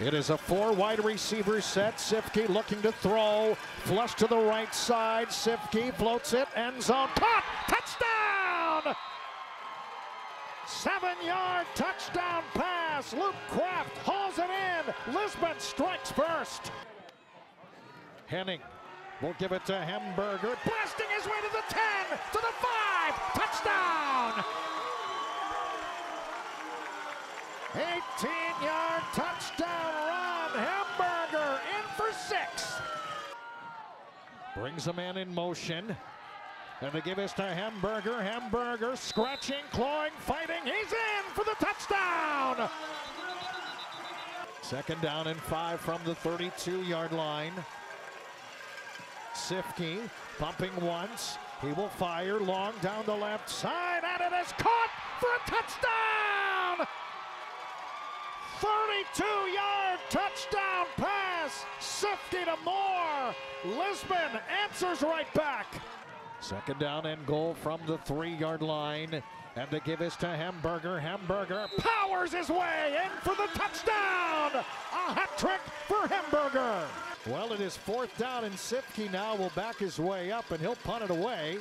It is a four wide receiver set. Sifkey looking to throw. Flush to the right side. Sifkey floats it. End zone. Caught. Touchdown! 7-yard touchdown pass. Luke Kraft hauls it in. Lisbon strikes first. Henning will give it to Hemberger. Blasting his way to the 10, to the 5. Touchdown! 18-yard touchdown run. Hemberger in for 6. Brings a man in motion. And they give this to Hemberger. Hemberger scratching, clawing, fighting. He's in for the touchdown. Second down and 5 from the 32-yard line. Sifkey pumping once. He will fire long down the left side. And it is caught for a touchdown. 32-yard touchdown pass. Sifkey to Moore. Lisbon answers right back. Second down and goal from the 3-yard line. And to give this to Hemberger. Hemberger powers his way in for the touchdown. A hat trick for Hemberger. Well, it is fourth down, and Sipke now will back his way up, and he'll punt it away.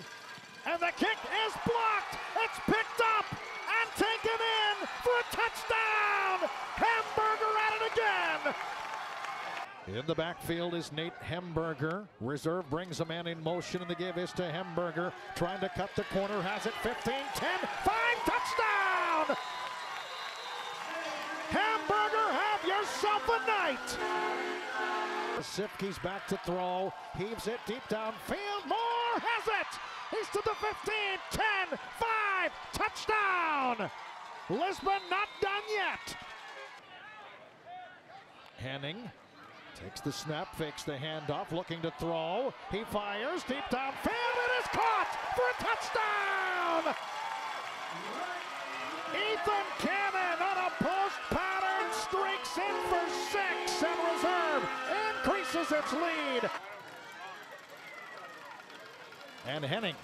And the kick is blocked. It's picked up and taken in for a touchdown. Hemberger at it again. In the backfield is Nate Hemberger. Reserve brings a man in motion, and the give is to Hemberger. Trying to cut the corner, has it 15, 10, 5, touchdown! Hemberger, have yourself a night! Sipke's back to throw, heaves it deep downfield. Moore has it! He's to the 15, 10, 5, touchdown! Lisbon not done yet. Henning takes the snap, fakes the handoff, looking to throw. He fires deep downfield, and is caught for a touchdown! Ethan Cannon on a post pattern streaks in for 6, and reserve increases its lead. And Henning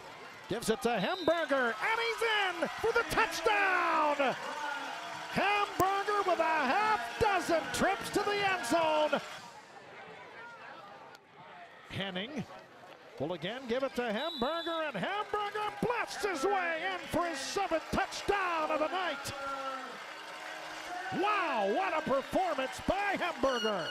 gives it to Hemberger, and he's in for the touchdown! Hemberger with a half-dozen trips to the end zone. Henning will again give it to Hemberger, and Hemberger blasts his way in for his 7th touchdown of the night. Wow, what a performance by Hemberger.